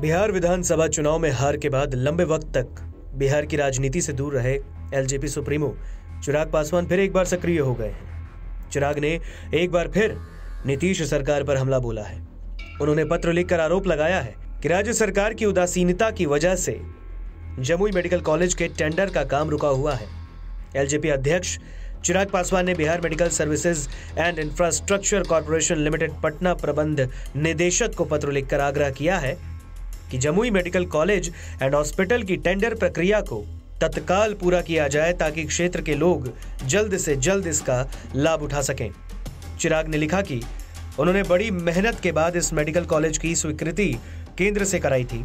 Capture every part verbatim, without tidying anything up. बिहार विधानसभा चुनाव में हार के बाद लंबे वक्त तक बिहार की राजनीति से दूर रहे एलजेपी सुप्रीमो चिराग पासवान फिर एक बार सक्रिय हो गए हैं। चिराग ने एक बार फिर नीतीश सरकार पर हमला बोला है। उन्होंने पत्र लिखकर आरोप लगाया है कि राज्य सरकार की उदासीनता की वजह से जमुई मेडिकल कॉलेज के टेंडर का काम रुका हुआ है। एलजेपी अध्यक्ष चिराग पासवान ने Bihar medical services and infrastructure corporation limited Patna प्रबंध निदेशक को पत्र लिखकर आग्रह किया है कि Jamui medical college and hospital की टेंडर प्रक्रिया को तत्काल पूरा किया जाए ताकि क्षेत्र के लोग जल्द से जल्द इसका लाभ उठा सकें। चिराग ने लिखा कि उन्होंने बड़ी मेहनत के बाद इस मेडिकल कॉलेज की स्वीकृति केंद्र से कराई थी,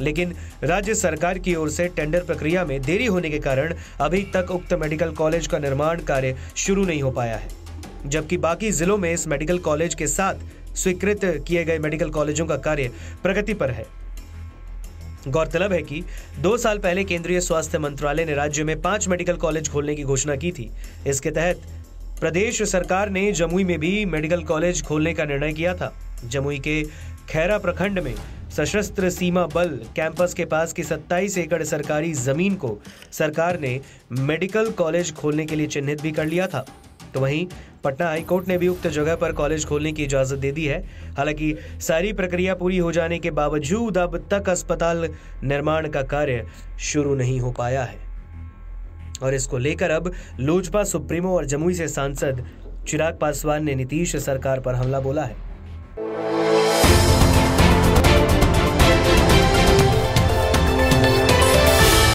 लेकिन राज्य सरकार की ओर से टेंडर प्रक्रिया में देरी होने के कारण अभी तक उक्त मेडिकल कॉलेज का निर्माण कार्य शुरू नहीं हो पाया है, जबकि बाकी जिलों में इस मेडिकल कॉलेज के साथ स्वीकृत किए गए मेडिकल कॉलेजों का कार्य प्रगति पर है। गौरतलब है कि दो साल पहले केंद्रीय स्वास्थ्य मंत्रालय ने राज्य में पांच मेडिकल कॉलेज खोलने की घोषणा की थी। इसके तहत प्रदेश सरकार ने जमुई में भी मेडिकल कॉलेज खोलने का निर्णय किया था। जमुई के खैरा प्रखंड में सशस्त्र सीमा बल कैंपस के पास की सत्ताईस एकड़ सरकारी जमीन को सरकार ने मेडिकल कॉलेज खोलने के लिए चिन्हित भी कर लिया था, तो वहीं पटना हाई कोर्ट ने भी उक्त जगह पर कॉलेज खोलने की इजाजत दे दी है। हालांकि सारी प्रक्रिया पूरी हो जाने के बावजूद अब तक अस्पताल निर्माण का कार्य शुरू नहीं हो पाया है और इसको लेकर अब लोजपा सुप्रीमो और जमुई से सांसद चिराग पासवान ने नीतीश सरकार पर हमला बोला है।